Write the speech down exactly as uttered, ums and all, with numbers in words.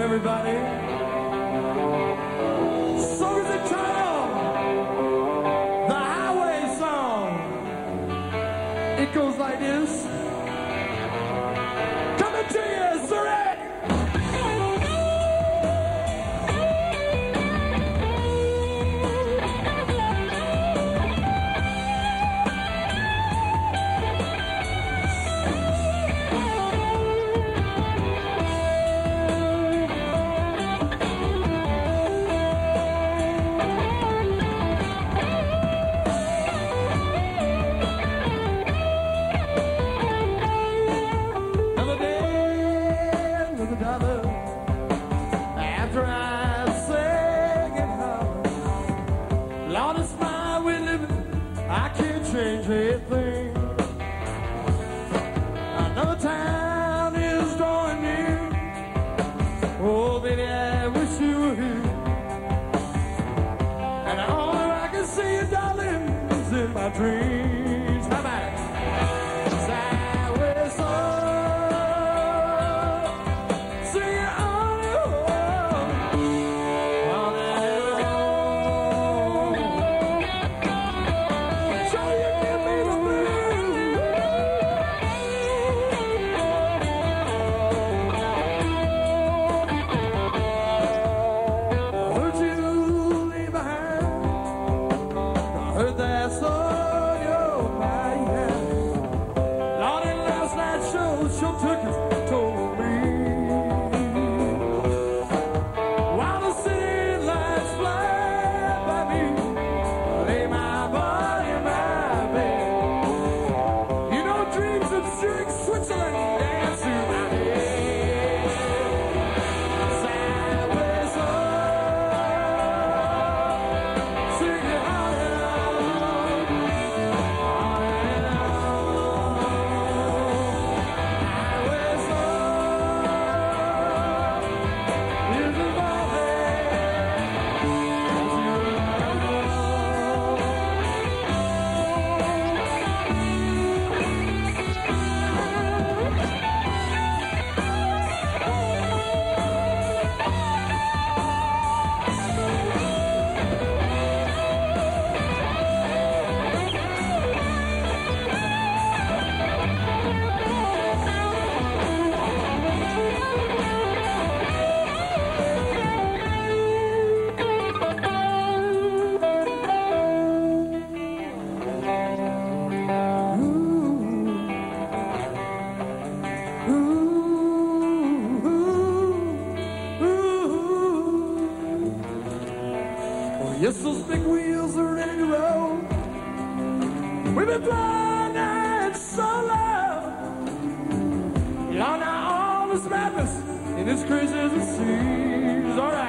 home, everybody. Songs eternal, the highway song. It goes like this. Coming to you, Surrey. After I sing and holler, Lord, it's my way living. I can't change anything. Another town is drawing near. Oh, baby, I wish you were here. And all that I can see, darling, is in my dreams. How about it? Yes, those big wheels are ready to roll. We've been blind and so loud. Y'all now all this madness, and as crazy as it seems. All right.